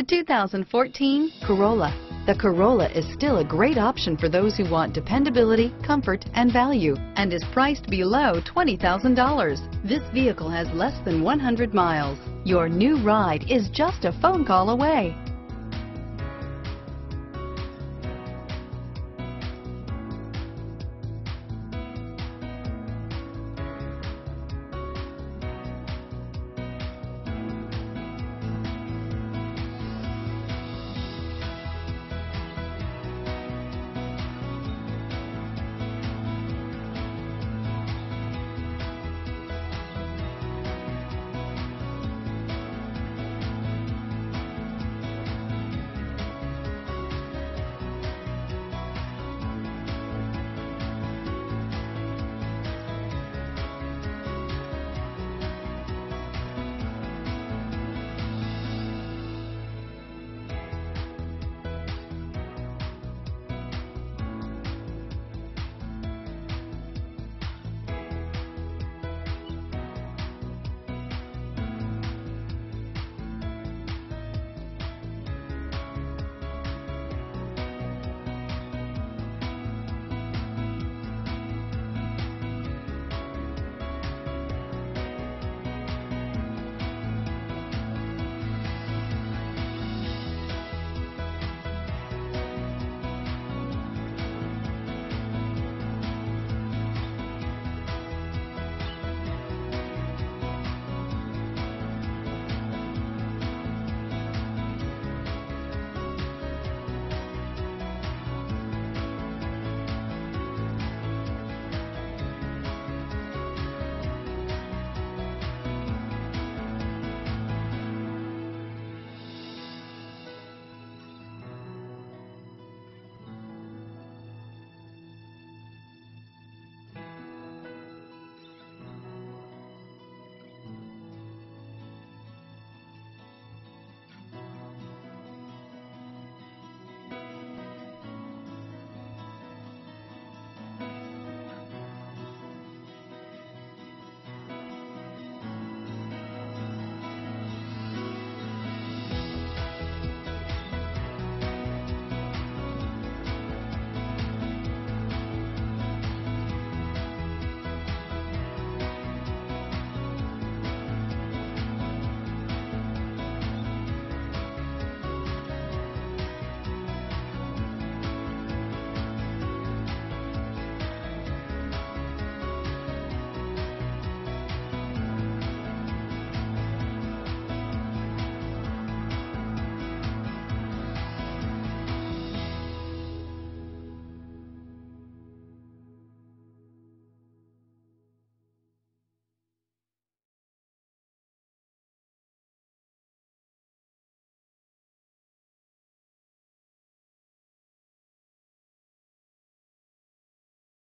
The 2014 Corolla. The Corolla is still a great option for those who want dependability, comfort, and value, and is priced below $20,000. This vehicle has less than 100 miles. Your new ride is just a phone call away.